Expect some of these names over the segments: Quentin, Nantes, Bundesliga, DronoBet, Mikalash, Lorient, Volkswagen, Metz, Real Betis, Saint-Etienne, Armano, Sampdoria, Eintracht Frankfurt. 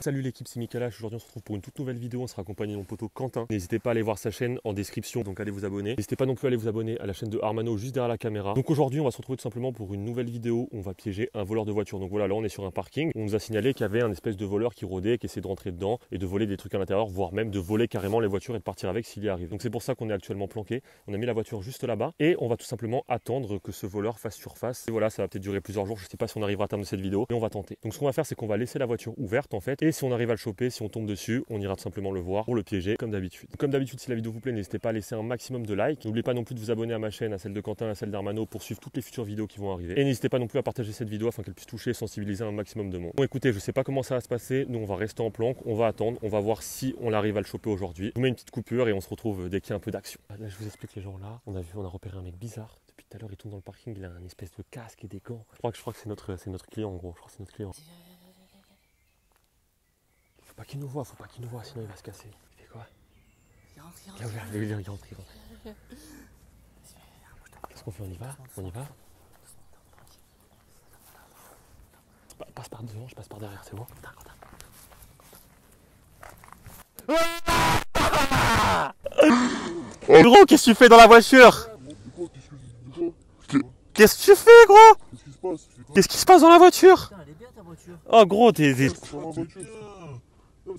Salut l'équipe, c'est Mikalash. Aujourd'hui on se retrouve pour une toute nouvelle vidéo, on sera accompagné de mon poteau Quentin. N'hésitez pas à aller voir sa chaîne en description, donc allez vous abonner. N'hésitez pas non plus à aller vous abonner à la chaîne de Armano juste derrière la caméra. Donc aujourd'hui on va se retrouver tout simplement pour une nouvelle vidéo, on va piéger un voleur de voiture. Donc voilà, là on est sur un parking, on nous a signalé qu'il y avait un espèce de voleur qui rôdait, qui essayait de rentrer dedans et de voler des trucs à l'intérieur, voire même de voler carrément les voitures et de partir avec s'il y arrive. Donc c'est pour ça qu'on est actuellement planqué, on a mis la voiture juste là-bas et on va tout simplement attendre que ce voleur fasse surface. Et voilà, ça va peut-être durer plusieurs jours, je sais pas si on arrivera à terme de cette vidéo, mais on va tenter. Donc ce qu'on va faire, c'est qu'on va laisser la voiture ouverte en fait. Et si on arrive à le choper, si on tombe dessus, on ira tout simplement le voir pour le piéger comme d'habitude. Comme d'habitude, si la vidéo vous plaît, n'hésitez pas à laisser un maximum de likes. N'oubliez pas non plus de vous abonner à ma chaîne, à celle de Quentin, à celle d'Armano pour suivre toutes les futures vidéos qui vont arriver. Et n'hésitez pas non plus à partager cette vidéo afin qu'elle puisse toucher et sensibiliser un maximum de monde. Bon écoutez, je sais pas comment ça va se passer, nous on va rester en planque, on va attendre, on va voir si on arrive à le choper aujourd'hui. Je vous mets une petite coupure et on se retrouve dès qu'il y a un peu d'action. Là je vous explique les gens là, on a repéré un mec bizarre. Depuis tout à l'heure il tourne dans le parking, il a un espèce de casque et des gants. Je crois que c'est notre client en gros, je crois que c'est notre client. Faut pas qu'il nous voit, sinon il va se casser. Il fait quoi? Il rentre, il rentre. Qu'est-ce qu'on fait? On y va. Passe par devant, je passe par derrière, c'est bon. Gros, qu'est-ce que tu fais dans la voiture? Qu'est-ce que tu fais, gros? Qu'est-ce qui se passe dans la voiture? Elle est bien ta voiture. Oh gros, t'es... C'est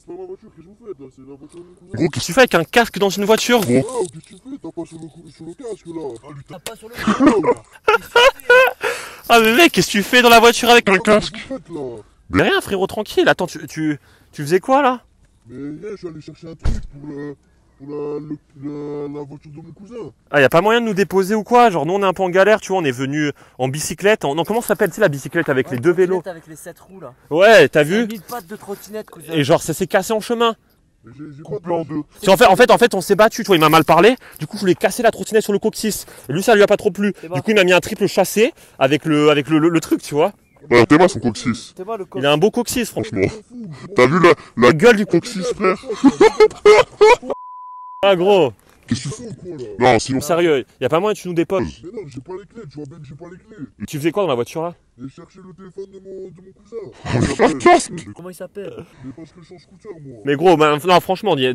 pas ma voiture que je vous fais, c'est la voiture de mon cousin. Gros, qu'est-ce que tu fais avec un casque dans une voiture, gros? Oh, qu'est-ce que tu fais? T'as pas sur le casque là. T'as pas sur le casque là. Ah, mais mec, qu'est-ce que tu fais dans la voiture avec un casque? Mais rien, frérot, tranquille. Attends, tu faisais quoi là? Mais rien, je suis allé chercher un truc pour la voiture de mon cousin. Ah, y'a pas moyen de nous déposer ou quoi? Genre, nous on est un peu en galère, tu vois, on est venu en bicyclette. Non, comment ça s'appelle, tu sais, la bicyclette avec les deux vélos? Avec les 7 roues là. Ouais, t'as vu? Une patte de trottinette, cousin. Et genre, ça s'est cassé en chemin. J'ai coupé en deux. En fait, on s'est battu, tu vois, il m'a mal parlé. Du coup, je voulais casser la trottinette sur le coccyx. Et lui, ça lui a pas trop plu. Du coup, il m'a mis un triple chassé avec le truc, tu vois. Bah, t'es mal son coccyx. Il a un beau coccyx, franchement. T'as vu la gueule du coccyx, frère? Ah gros! Qu'est-ce que tu fais ou quoi là? Non, sinon. Sérieux, y'a pas moyen que tu nous déposes? Mais non, j'ai pas les clés, tu vois bien que j'ai pas les clés. Et tu faisais quoi dans la voiture là? J'ai cherché le téléphone de mon cousin. Comment il s'appelle? Mais parce que je change scooter moi. Mais gros, bah, non, franchement, ton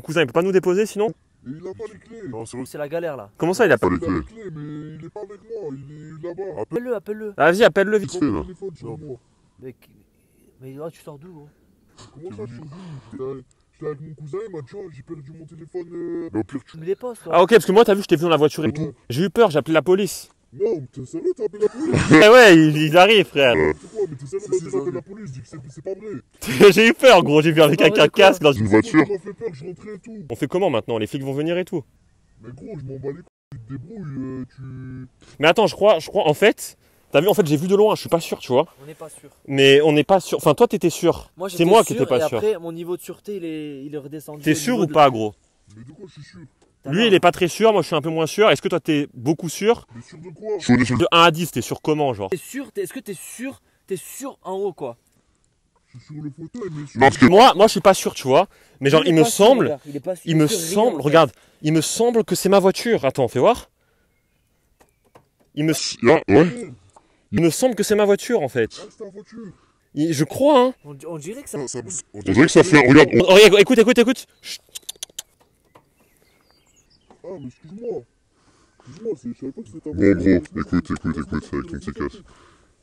cousin il peut pas nous déposer sinon? Il a pas les clés. C'est la galère là. Comment ça il a pas les clés? Mais il est pas avec moi, il est là-bas. Appelle-le, appelle-le. Vas-y, appelle-le vite. Mais tu sors d'où gros? Comment ça tu sors d'où? J'étais avec mon cousin, il m'a dit, j'ai perdu mon téléphone. Mais au pire, tu me déposes, toi. Ah, ok, parce que moi, t'as vu, je t'ai vu dans la voiture et tout. J'ai eu peur, j'ai appelé la police. Non, t'es sérieux, t'as appelé la police? Ouais, il arrive, frère. Mais t'es sérieux, t'as appelé la police, c'est pas vrai. J'ai eu peur, gros, j'ai vu avec un casque dans une voiture. Ça m'a fait peur, je rentrais et tout. On fait comment maintenant? Les flics vont venir et tout? Mais gros, je m'en bats les couilles, tu te débrouilles, Mais attends, je crois, en fait. T'as vu, en fait, j'ai vu de loin, je suis pas sûr, tu vois. On n'est pas sûr. Mais on n'est pas sûr. Enfin, toi, t'étais sûr. C'est moi qui étais pas sûr. Après, mon niveau de sûreté, il est redescendu. T'es sûr ou pas, gros? Mais de quoi je suis sûr? Lui, il est pas très sûr, moi, je suis un peu moins sûr. Est-ce que toi, t'es beaucoup sûr? Mais sûr de quoi? De 1 à 10, t'es sûr comment, genre? T'es sûr? Est-ce que t'es sûr? T'es sûr en haut, quoi? Je suis sur le fauteuil, mais sûr. Non, parce que moi, je suis pas sûr, tu vois. Mais genre, il me semble. Il me semble. Regarde, il me semble que c'est ma voiture. Attends, fais voir. Il me semble que c'est ma voiture en fait. Ah, c'est ta voiture. Je crois, hein. On dirait que ça. On dirait que ça fait. Regarde. Écoute. Chut. Ah, mais excuse-moi. Je savais pas que c'était ta voiture. Bon, gros, écoute, avec ton petit casque.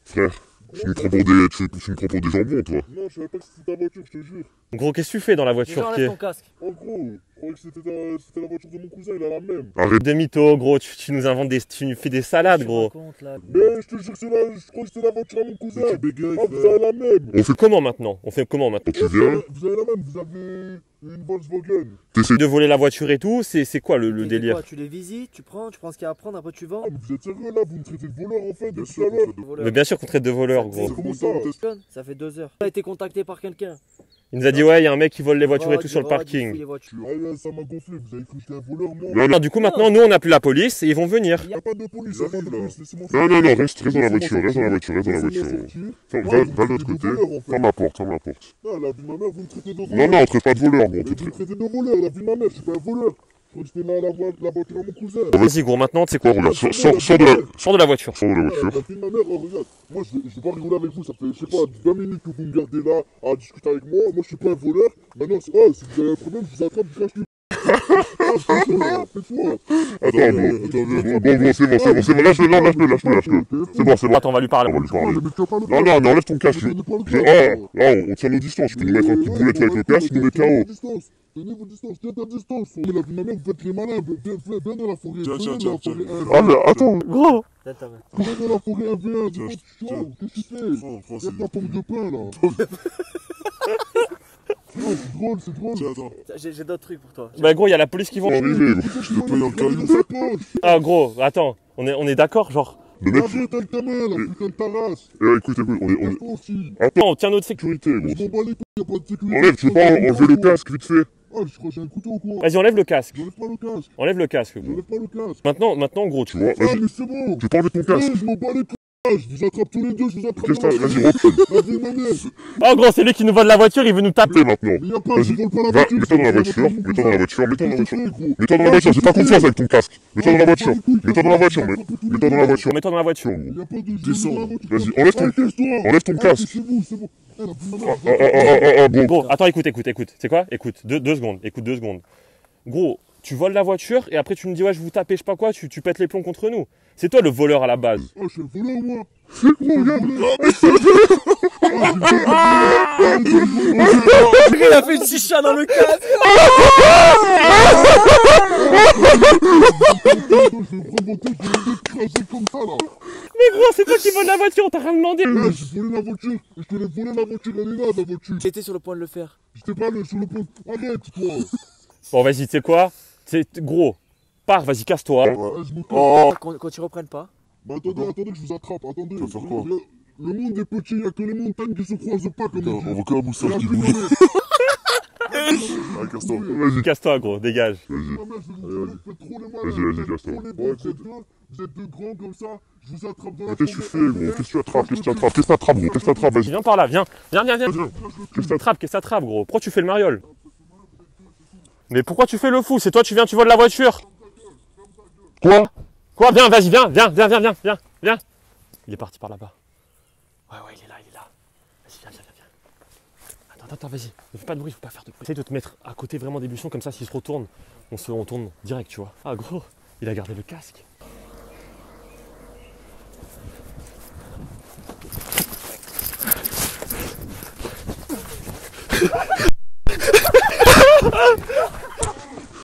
Frère, tu me prends pour des jambons, toi. Non, je savais pas que c'était ta voiture, je te jure. Gros, qu'est-ce que tu fais dans la voiture? Enlève ton casque. Oh, gros, je croyais que c'était la voiture de mon cousin, il a la même. Arrête de mytho, gros, tu nous inventes tu fais des salades, gros. Mais je te jure, je crois que c'était la voiture à mon cousin. Tu bégayes, oh, vous avez la même. On fait comment maintenant? Tu viens? Vous avez la même, vous avez une Volkswagen. T'essayes de voler la voiture et tout, c'est quoi le délire? Tu les visites, tu prends ce qu'il y a à prendre, après tu vends. Ah, mais vous êtes sérieux là, vous me traitez de voleur en fait, depuis l'heure. Mais bien sûr qu'on traite de voleur, gros. Comment ça? Ça fait 2 heures. T'as été contacté par quelqu'un? Il nous a dit, ouais, il y a un mec qui vole les voitures et tout sur le parking. Ça m'a gonflé, vous avez cru que j'étais un voleur, moi. Du coup, maintenant, nous, on appelle la police et ils vont venir. Il y a pas de police, il y a pas de police, laissez-moi faire. Non, reste dans la voiture, Va de l'autre côté, ferme la porte. Ah, la vie de ma mère, vous me traitez de voleur. Non, on traite pas de voleur, gros. Vous me traitez de voleur, la vie de ma mère, je suis pas un voleur. Faut que je te mets la voiture à mon cousin. Vas-y gros, maintenant tu sais quoi, regarde, sors de la voiture. Sors de la voiture. La fille de ma mère, regarde, moi je vais pas rigoler avec vous, ça fait je sais pas 20 minutes que vous me gardez là à discuter avec moi, moi je suis pas un voleur, maintenant c'est oh, si vous avez un problème, je vous attrape, je cache le... Attends, bon, c'est bon, lâche-le, c'est bon. Attends, on va lui parler. Non, enlève ton casque. On tient nos distances, je peux nous mettre un coup de boulette avec le casque, nous met KO. Tenez vos distances, tenez ta distance. Mais la vie de ma mère, vous faites les malins, viens dans la forêt. Attends, gros. Viens dans la forêt 1v1, dis-moi, tu vois, qu'est-ce que tu fais? Viens ta pompe de pain, là. C'est drôle, c'est drôle. J'ai d'autres trucs pour toi. Bah gros, y'a la police qui vont. Je te paye un caillou. Ah gros, attends, on est d'accord, genre. Le mec, avec ta main, la putain de ta race. Écoute, on est... Attends, on tient notre sécurité, gros. On bat les couilles, y'a pas de sécurité. Enlève, tu veux pas enlever le casque, vite fait. Ah, je crois que j'ai un couteau ou quoi? Vas-y, enlève le casque. J'enlève pas le casque. Enlève le casque, gros. J'enlève pas le casque. Maintenant, gros, tu vois. Ah, mais c'est bon. Tu peux enlever ton casque. Je m'en bats les couilles. Je vous attrape tous les deux, je vous attrape. Oh gros, c'est lui qui nous vole la voiture, il veut nous taper maintenant. Mets-toi dans la voiture, mets-toi dans la voiture, j'ai pas confiance avec ton casque. Mets-toi dans la voiture. Descends. Vas-y, enlève ton casque. Gros, attends, écoute. C'est quoi? Écoute, deux secondes. Gros, tu voles la voiture et après tu me dis ouais je vous tape et je sais pas quoi, tu pètes les plombs contre nous. C'est toi le voleur à la base. Oh je suis le voleur moi. Il a fait une chicha dans le casque. Mais gros, c'est toi qui voles la voiture, on t'a rien demandé. J'ai volé la voiture, je te l'ai volé la voiture, elle est là la voiture. J'étais sur le point de le faire. J'étais pas sur le point de... Arrête toi. Bon vas-y, tu sais quoi? Gros, pars, vas-y, casse-toi. Quand tu reprennes pas. Bah attendez que je vous attrape, attendez. Tu vas faire quoi? Le monde est petit, il y a que les montagnes qui se croisent pas comme ça. On voit que la moustache qui bouge. Ah, casse-toi, vas-y. Casse-toi, gros, dégage. Vas-y, casse-toi. Vous êtes deux grands comme ça, je vous attrape dans la... Qu'est-ce que tu fais, gros? Qu'est-ce que tu attrapes, vas-y. Viens par là, viens. Qu'est-ce que t'attrapes, gros? Pourquoi tu fais le mariole? Mais pourquoi tu fais le fou? C'est toi, tu viens, tu voles la voiture. Quoi? Viens, vas-y, viens. Il est parti par là-bas. Ouais, il est là. Vas-y, viens. Attends, vas-y. Ne fais pas de bruit, faut pas faire de bruit. Essaye de te mettre à côté vraiment des buissons, comme ça, s'il se retourne, on tourne direct, tu vois. Ah, gros, il a gardé le casque.